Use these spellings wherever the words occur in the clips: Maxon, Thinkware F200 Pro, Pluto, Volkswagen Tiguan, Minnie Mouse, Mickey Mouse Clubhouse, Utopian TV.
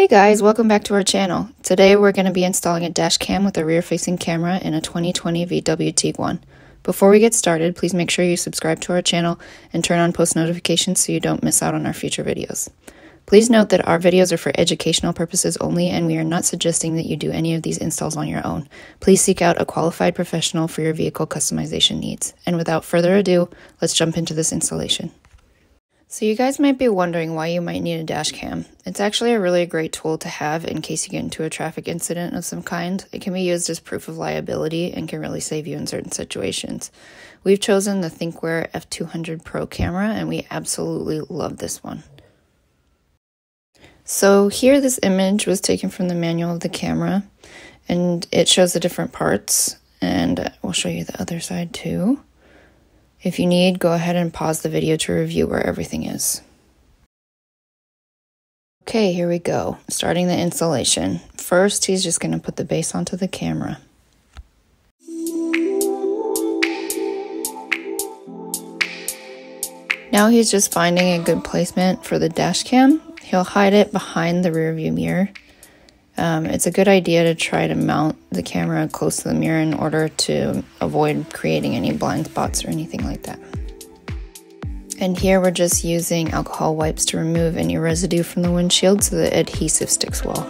Hey guys, welcome back to our channel. Today we're going to be installing a dash cam with a rear-facing camera in a 2020 VW Tiguan. Before we get started, please make sure you subscribe to our channel and turn on post notifications so you don't miss out on our future videos. Please note that our videos are for educational purposes only and we are not suggesting that you do any of these installs on your own. Please seek out a qualified professional for your vehicle customization needs. And without further ado, let's jump into this installation. So you guys might be wondering why you might need a dash cam. It's actually a really great tool to have in case you get into a traffic incident of some kind. It can be used as proof of liability and can really save you in certain situations. We've chosen the Thinkware F200 Pro camera and we absolutely love this one. So here this image was taken from the manual of the camera and it shows the different parts, and we'll show you the other side too. If you need, go ahead and pause the video to review where everything is. Okay, here we go, starting the installation. First, he's just going to put the base onto the camera. Now he's just finding a good placement for the dash cam. He'll hide it behind the rear view mirror. It's a good idea to try to mount the camera close to the mirror in order to avoid creating any blind spots or anything like that. And here we're just using alcohol wipes to remove any residue from the windshield so the adhesive sticks well.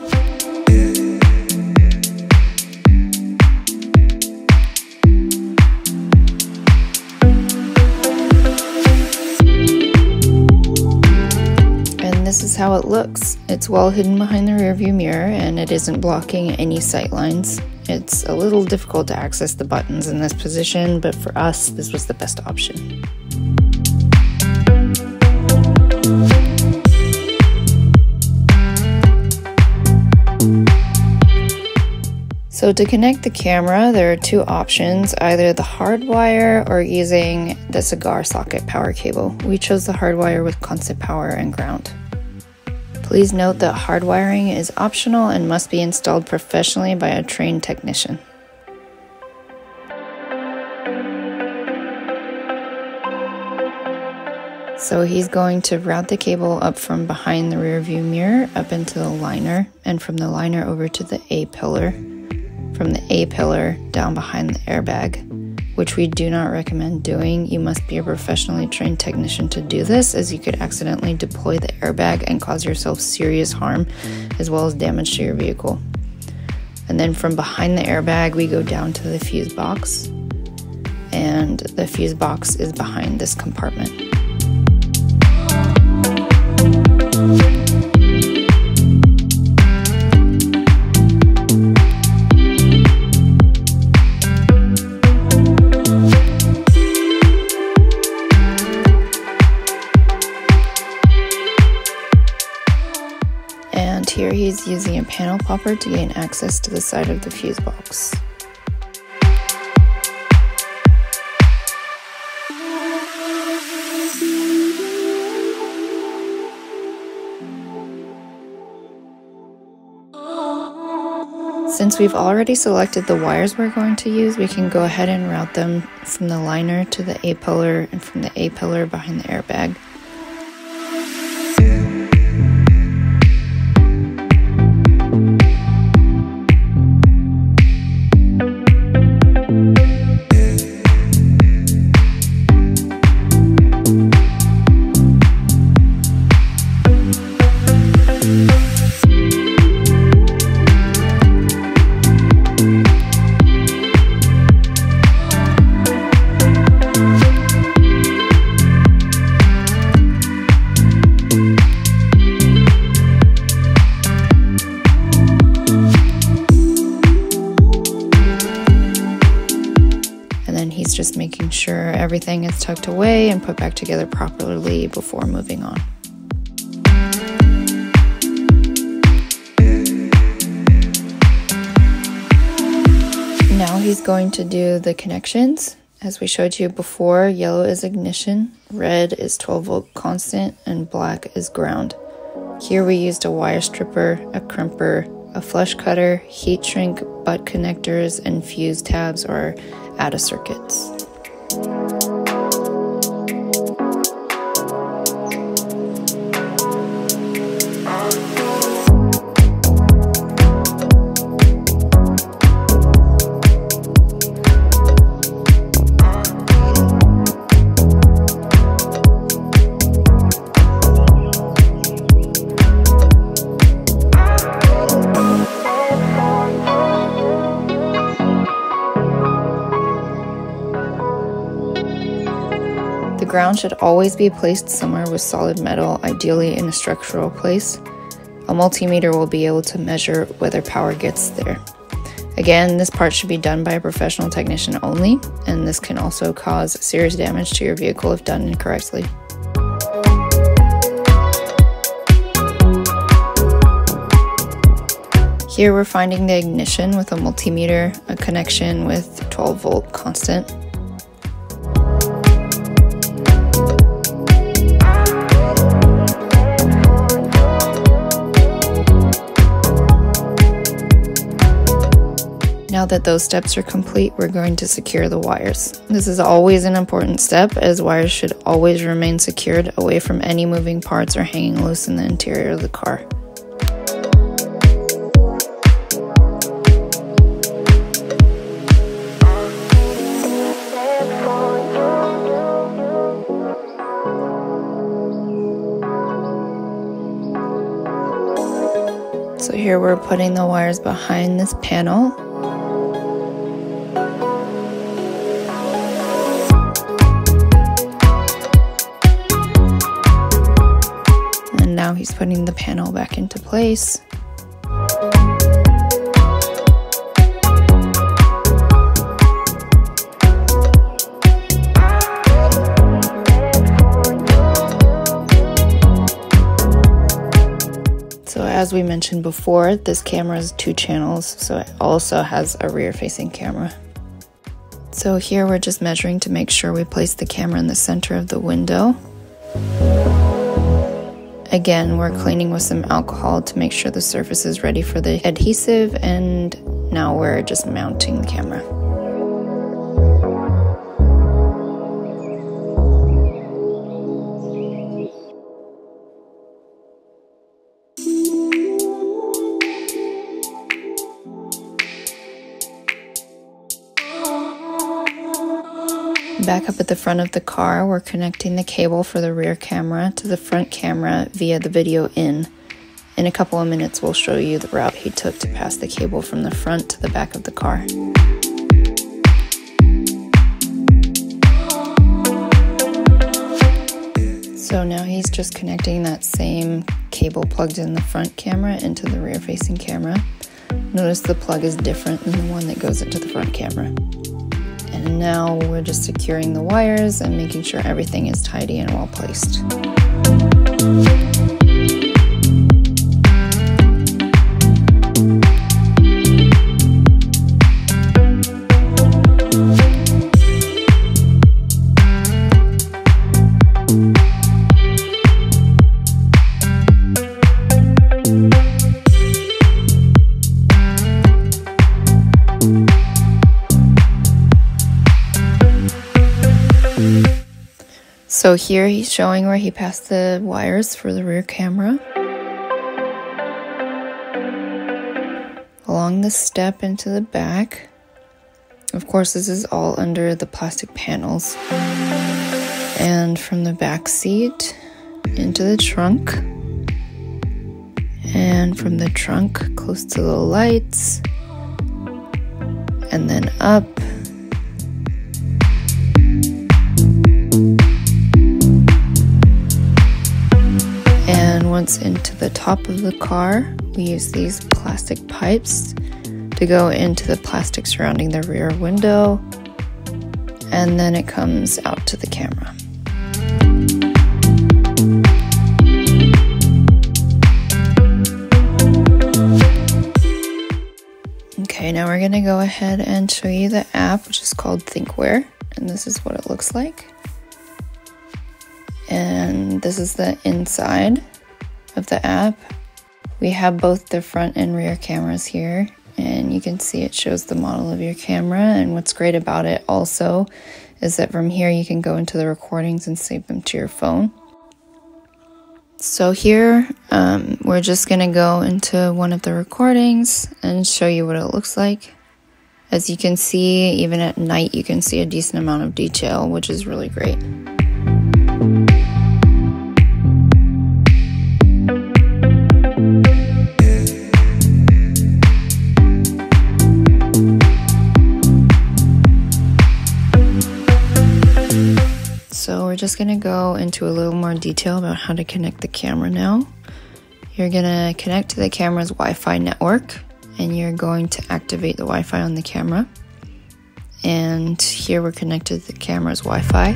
This is how it looks. It's well hidden behind the rearview mirror and it isn't blocking any sight lines. It's a little difficult to access the buttons in this position, but for us, this was the best option. So to connect the camera, there are two options, either the hard wire or using the cigar socket power cable. We chose the hard wire with constant power and ground. Please note that hardwiring is optional and must be installed professionally by a trained technician. So he's going to route the cable up from behind the rear view mirror up into the liner, and from the liner over to the A-pillar, from the A-pillar down behind the airbag, which we do not recommend doing. You must be a professionally trained technician to do this, as you could accidentally deploy the airbag and cause yourself serious harm as well as damage to your vehicle. And then from behind the airbag, we go down to the fuse box, and the fuse box is behind this compartment. And here he's using a panel popper to gain access to the side of the fuse box. Since we've already selected the wires we're going to use, we can go ahead and route them from the liner to the A-pillar and from the A-pillar behind the airbag. Just making sure everything is tucked away and put back together properly before moving on. Now he's going to do the connections. As we showed you before, yellow is ignition, red is 12 volt constant, and black is ground. Here we used a wire stripper, a crimper, a flush cutter, heat shrink, butt connectors, and fuse tabs or out of circuits. crown should always be placed somewhere with solid metal, ideally in a structural place. A multimeter will be able to measure whether power gets there. Again, this part should be done by a professional technician only, and this can also cause serious damage to your vehicle if done incorrectly. Here we're finding the ignition with a multimeter, a connection with 12 volt constant. Now that those steps are complete, we're going to secure the wires. This is always an important step, as wires should always remain secured away from any moving parts or hanging loose in the interior of the car. So here we're putting the wires behind this panel. And now he's putting the panel back into place. As we mentioned before, this camera is 2 channels, so it also has a rear-facing camera. So here we're just measuring to make sure we place the camera in the center of the window. Again, we're cleaning with some alcohol to make sure the surface is ready for the adhesive, and now we're just mounting the camera. Back up at the front of the car, we're connecting the cable for the rear camera to the front camera via the video in. In a couple of minutes, we'll show you the route he took to pass the cable from the front to the back of the car. So now he's just connecting that same cable plugged in the front camera into the rear-facing camera. Notice the plug is different than the one that goes into the front camera. And now we're just securing the wires and making sure everything is tidy and well placed. So here he's showing where he passed the wires for the rear camera. Along the step into the back. Of course, this is all under the plastic panels. And from the back seat into the trunk. And from the trunk close to the lights. And then up. Once into the top of the car, we use these plastic pipes to go into the plastic surrounding the rear window, and then it comes out to the camera. Okay, now we're going to go ahead and show you the app, which is called Thinkware, and this is what it looks like. And this is the inside of the app. We have both the front and rear cameras here, and you can see it shows the model of your camera. And what's great about it also is that from here you can go into the recordings and save them to your phone. So here we're just gonna go into one of the recordings and show you what it looks like. As you can see, even at night you can see a decent amount of detail, which is really great. just gonna go into a little more detail about how to connect the camera now. You're gonna connect to the camera's Wi-Fi network, and you're going to activate the Wi-Fi on the camera. And here we're connected to the camera's Wi-Fi.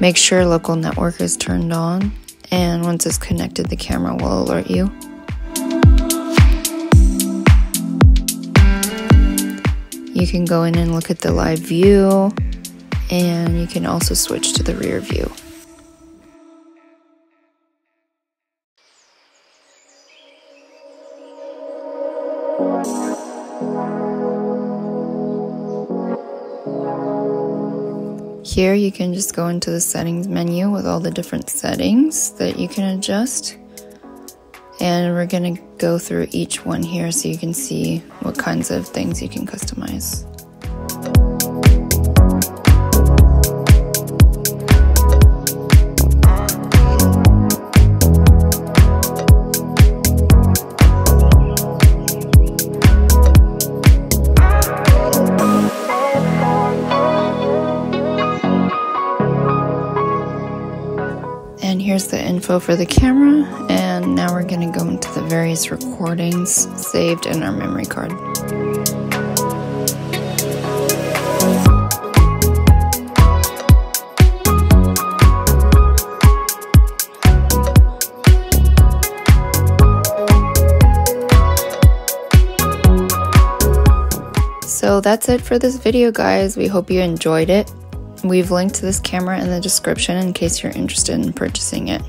Make sure local network is turned on, and once it's connected, the camera will alert you. You can go in and look at the live view, and you can also switch to the rear view. Here you can just go into the settings menu with all the different settings that you can adjust, and we're gonna go through each one here so you can see what kinds of things you can customize. And here's the info for the camera, and now we're going to go into the various recordings saved in our memory card. So that's it for this video, guys. We hope you enjoyed it. We've linked to this camera in the description in case you're interested in purchasing it.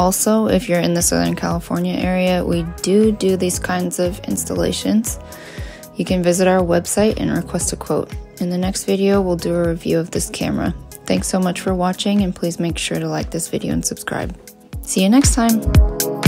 Also, if you're in the Southern California area, we do these kinds of installations. You can visit our website and request a quote. In the next video, we'll do a review of this camera. Thanks so much for watching, and please make sure to like this video and subscribe. See you next time!